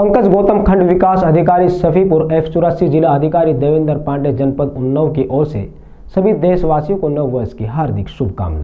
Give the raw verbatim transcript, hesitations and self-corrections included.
पंकज गौतम खंड विकास अधिकारी सफीपुर एवं चौरासी जिला अधिकारी देवेंद्र पांडेय जनपद उन्नाव की ओर से सभी देशवासियों को नव वर्ष की हार्दिक शुभकामनाएं।